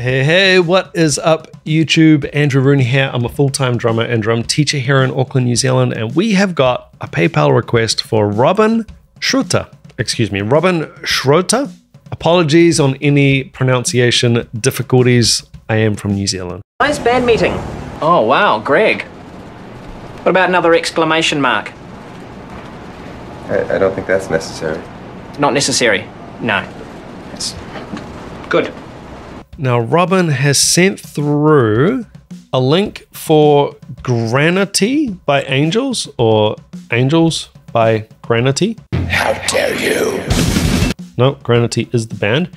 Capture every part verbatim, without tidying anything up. Hey, hey, what is up YouTube? Andrew Rooney here. I'm a full-time drummer and drum teacher here in Auckland, New Zealand, and we have got a PayPal request for Robin Schroeter. Excuse me, Robin Schroeter. Apologies on any pronunciation difficulties. I am from New Zealand. Nice band meeting. Oh, wow, Greg. What about another exclamation mark? I, I don't think that's necessary. Not necessary, no. That's good. Now, Robin has sent through a link for Granity by Angels, or Angels by Granity. How dare you? No, Granity is the band.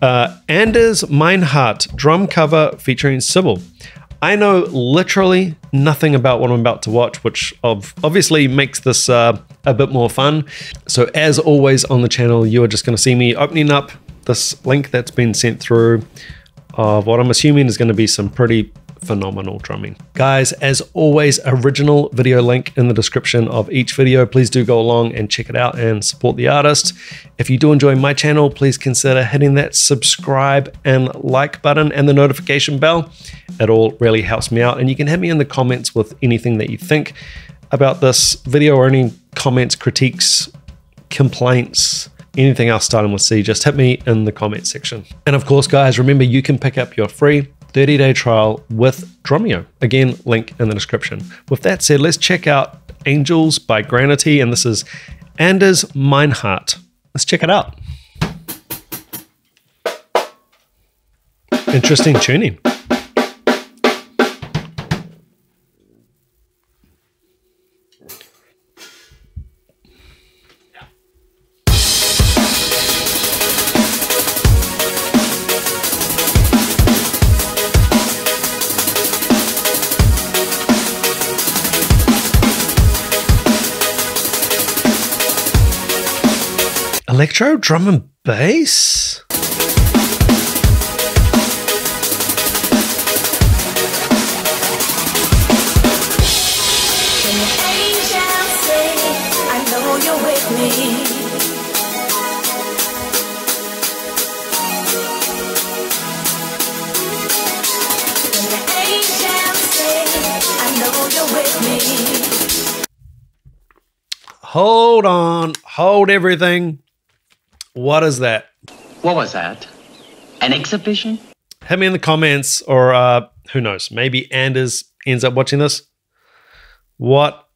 Uh, Anders Meinhardt, drum cover featuring Sybil. I know literally nothing about what I'm about to watch, which obviously makes this uh, a bit more fun. So as always on the channel, you are just going to see me opening up this link that's been sent through of what I'm assuming is going to be some pretty phenomenal drumming. Guys, as always, original video link in the description of each video. Please do go along and check it out and support the artist. If you do enjoy my channel, please consider hitting that subscribe and like button and the notification bell. It all really helps me out. And you can hit me in the comments with anything that you think about this video or any comments, critiques, complaints, anything else starting with C, just hit me in the comment section. And of course, guys, remember you can pick up your free thirty day trial with Drumeo. Again, link in the description. With that said, let's check out Angels by Granity, and this is Anders Meinhardt. Let's check it out. Interesting tuning. Electro, drum and bass? Hold on, hold everything. What is that? What was that? An exhibition? Hit me in the comments, or uh, who knows? Maybe Anders ends up watching this. What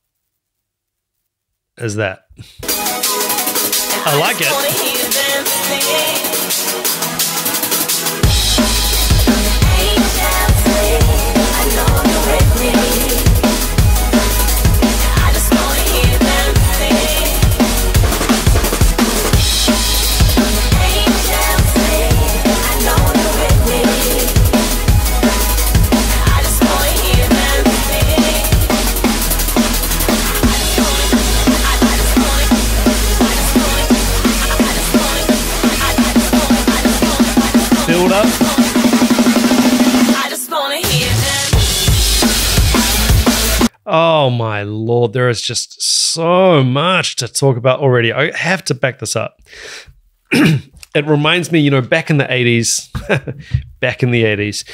is that? I like it. Oh my Lord, there is just so much to talk about already. I have to back this up. It reminds me, you know, back in the eighties, back in the eighties,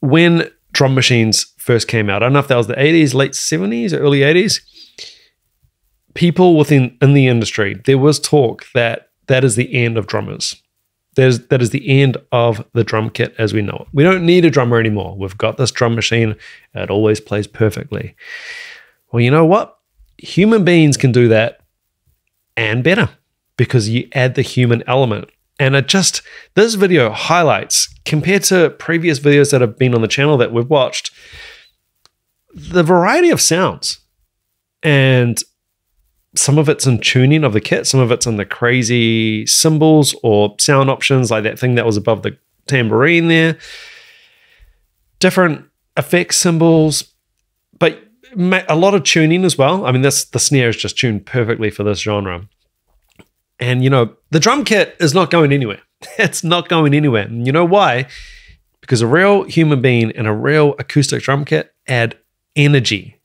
when drum machines first came out, I don't know if that was the eighties, late seventies, or early eighties, people within in the industry, there was talk that that is the end of drummers. There's, that is the end of the drum kit as we know it. We don't need a drummer anymore. We've got this drum machine. It always plays perfectly. Well, you know what? Human beings can do that and better because you add the human element. And it just, this video highlights, compared to previous videos that have been on the channel that we've watched, the variety of sounds. And some of it's in tuning of the kit, some of it's in the crazy cymbals or sound options, like that thing that was above the tambourine there. Different effects cymbals, but a lot of tuning as well. I mean, this, the snare is just tuned perfectly for this genre. And, you know, the drum kit is not going anywhere. It's not going anywhere. And you know why? Because a real human being and a real acoustic drum kit add energy,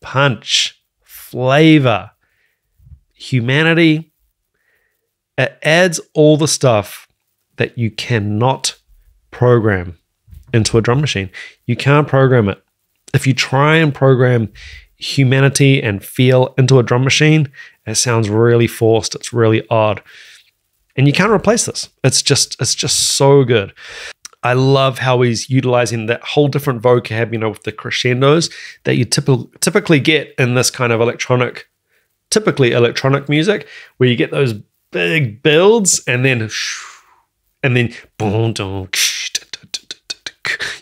punch, flavor, humanity. It adds all the stuff that you cannot program into a drum machine. You can't program it. If you try and program humanity and feel into a drum machine, it sounds really forced. It's really odd. And you can't replace this. It's just, it's just so good. I love how he's utilizing that whole different vocab, you know, with the crescendos that you typ- typically get in this kind of electronic, typically electronic music, where you get those big builds and then, and then,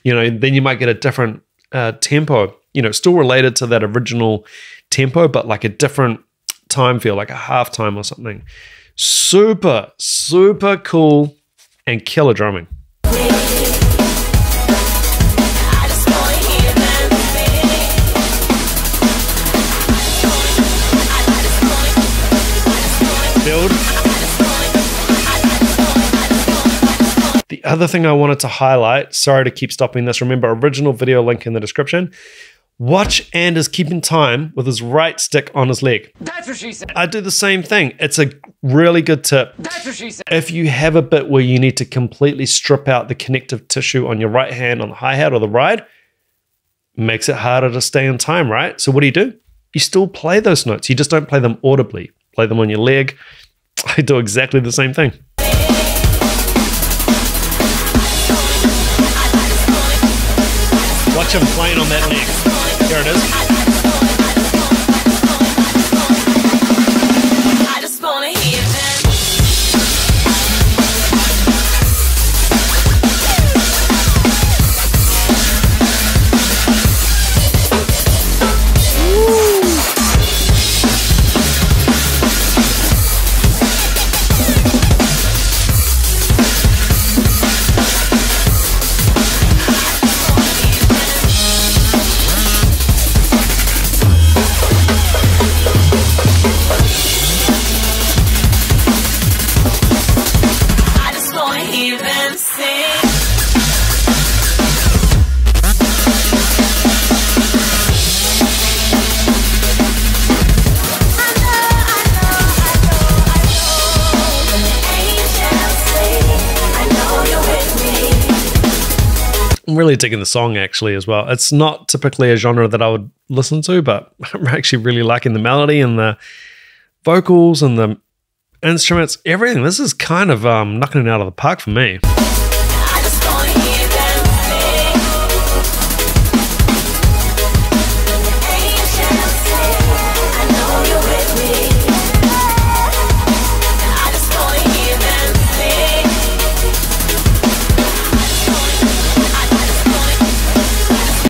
you know, then you might get a different uh, tempo, you know, still related to that original tempo, but like a different time feel, like a half time or something. Super, super cool and killer drumming. Build. The other thing I wanted to highlight, sorry to keep stopping this, remember, original video link in the description. Watch Anders keeping time with his right stick on his leg. That's what she said. I do the same thing. It's a really good tip. That's what she said. If you have a bit where you need to completely strip out the connective tissue on your right hand on the hi-hat or the ride, makes it harder to stay in time, right? So what do you do? You still play those notes. You just don't play them audibly. Play them on your leg. I do exactly the same thing. Watch him playing on that leg. There it is. Really digging the song actually as well. It's not typically a genre that I would listen to, but I'm actually really liking the melody and the vocals and the instruments, everything. This is kind of um, knocking it out of the park for me.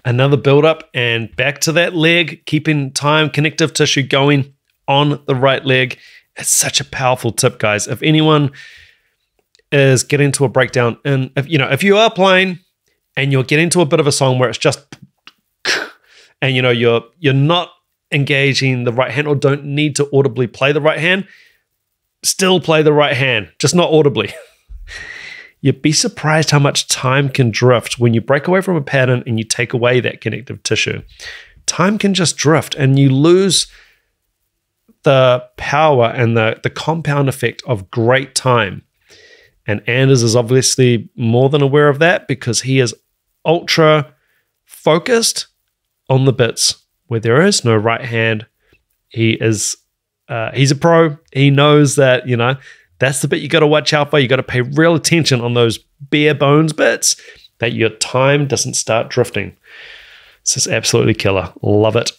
Another build-up and back to that leg, keeping time, connective tissue going on the right leg. It's such a powerful tip, guys. If anyone is getting to a breakdown, and if you know, if you are playing and you're getting to a bit of a song where it's just, and you know, you're you're not engaging the right hand or don't need to audibly play the right hand, still play the right hand, just not audibly. You'd be surprised how much time can drift when you break away from a pattern and you take away that connective tissue. Time can just drift and you lose the power and the, the compound effect of great time. And Anders is obviously more than aware of that because he is ultra focused on the bits where there is no right hand. He is, uh, he's a pro. He knows that, you know, that's the bit you got to watch out for. You got to pay real attention on those bare bones bits that your time doesn't start drifting. This is absolutely killer. Love it.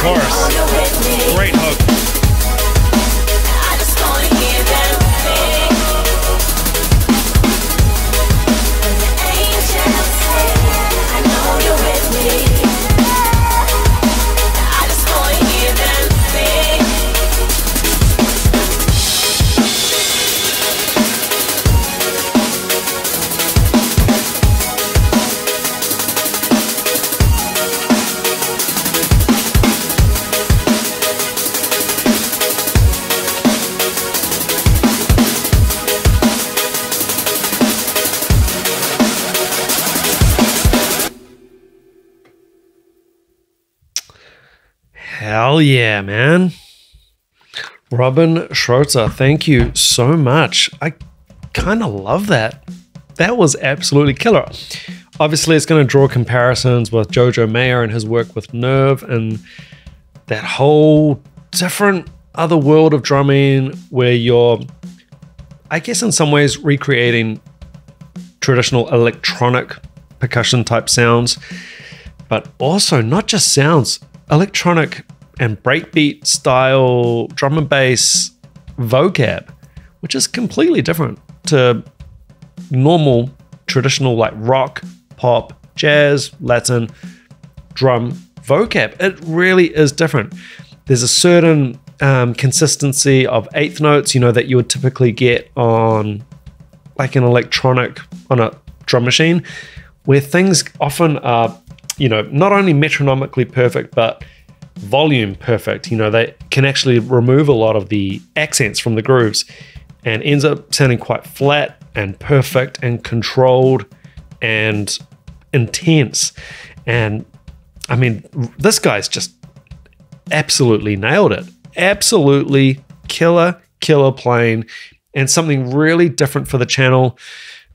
chorus. Great hook. Hell yeah, man. Robin Schroeter, thank you so much. I kind of love that. That was absolutely killer. Obviously, it's going to draw comparisons with Jojo Mayer and his work with Nerve and that whole different other world of drumming where you're, I guess in some ways, recreating traditional electronic percussion type sounds, but also not just sounds, electronic and breakbeat style drum and bass vocab, which is completely different to normal traditional like rock, pop, jazz, Latin drum vocab. It really is different. There's a certain um, consistency of eighth notes, you know, that you would typically get on like an electronic, on a drum machine, where things often are, you know, not only metronomically perfect, but volume perfect. You know, they can actually remove a lot of the accents from the grooves and ends up sounding quite flat and perfect and controlled and intense. And I mean, this guy's just absolutely nailed it. Absolutely killer, killer playing, and something really different for the channel.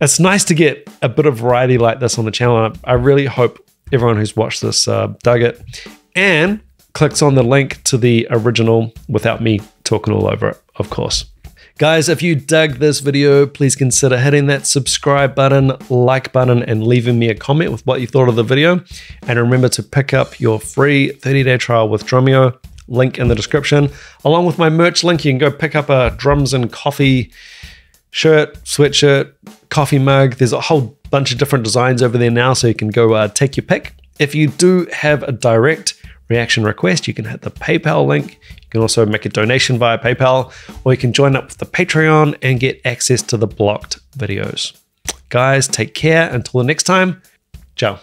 It's nice to get a bit of variety like this on the channel. I really hope everyone who's watched this uh, dug it and clicks on the link to the original without me talking all over it, of course. Guys, if you dug this video, please consider hitting that subscribe button, like button, and leaving me a comment with what you thought of the video. And remember to pick up your free thirty day trial with Drumeo, link in the description. Along with my merch link, you can go pick up a Drums and Coffee shirt, sweatshirt, coffee mug. There's a whole bunch of different designs over there now, so you can go uh, take your pick. If you do have a direct reaction request, you can hit the PayPal link. You can also make a donation via PayPal, or you can join up with the Patreon and get access to the blocked videos. Guys, take care. Until the next time, ciao.